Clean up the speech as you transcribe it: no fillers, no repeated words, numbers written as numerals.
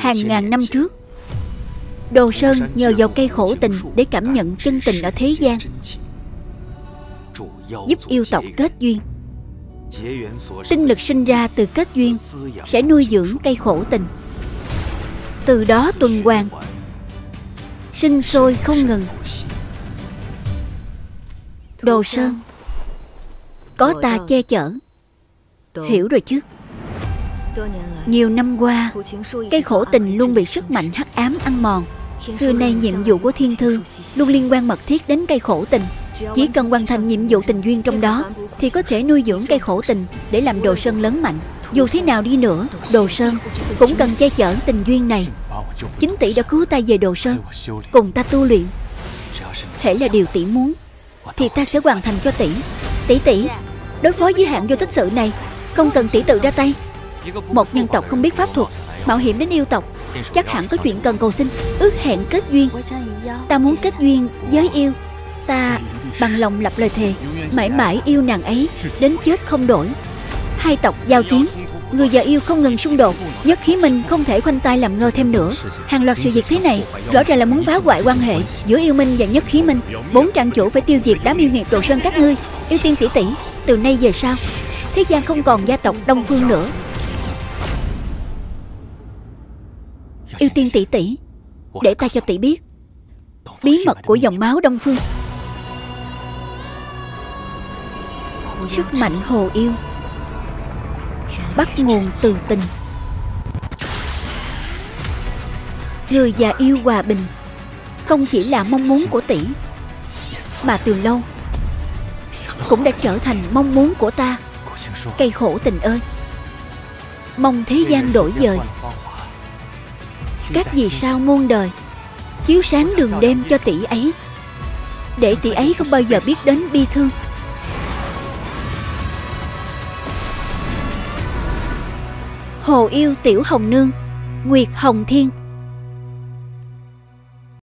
hàng ngàn năm trước. Đồ Sơn nhờ vào cây khổ tình để cảm nhận chân tình ở thế gian, giúp yêu tộc kết duyên. Tinh lực sinh ra từ kết duyên sẽ nuôi dưỡng cây khổ tình, từ đó tuần hoàn, sinh sôi không ngừng. Đồ Sơn, có ta che chở, hiểu rồi chứ? Nhiều năm qua, cây khổ tình luôn bị sức mạnh hắc ám ăn mòn. Xưa nay nhiệm vụ của Thiên Thư luôn liên quan mật thiết đến cây khổ tình. Chỉ cần hoàn thành nhiệm vụ tình duyên trong đó thì có thể nuôi dưỡng cây khổ tình để làm Đồ Sơn lớn mạnh. Dù thế nào đi nữa, Đồ Sơn cũng cần che chở tình duyên này. Chính tỷ đã cứu ta về Đồ Sơn, cùng ta tu luyện. Thể là điều tỷ muốn thì ta sẽ hoàn thành cho tỷ. Tỷ, đối phó với hạng vô tích sự này không cần tỷ tự ra tay. Một nhân tộc không biết pháp thuật mạo hiểm đến yêu tộc, chắc hẳn có chuyện cần cầu xin. Ước hẹn kết duyên, ta muốn kết duyên với yêu. Ta bằng lòng lập lời thề, mãi mãi yêu nàng ấy, đến chết không đổi. Hai tộc giao chiến, người và yêu không ngừng xung đột. Nhất khí mình không thể khoanh tay làm ngơ thêm nữa. Hàng loạt sự việc thế này rõ ràng là muốn phá hoại quan hệ giữa yêu minh và nhất khí minh. 4 trang chủ phải tiêu diệt đám yêu nghiệt Đồ Sơn các ngươi. Yêu tiên tỷ, từ nay về sau thế gian không còn gia tộc Đông Phương nữa. Yêu tiên tỷ, để ta cho tỷ biết bí mật của dòng máu Đông Phương. Sức mạnh hồ yêu bắt nguồn từ tình. Người và yêu hòa bình không chỉ là mong muốn của tỷ, mà từ lâu cũng đã trở thành mong muốn của ta. Cây khổ tình ơi, mong thế gian đổi dời, các vì sao muôn đời chiếu sáng đường đêm cho tỷ ấy, để tỷ ấy không bao giờ biết đến bi thương. Hồ Yêu Tiểu Hồng Nương Nguyệt Hồng Thiên.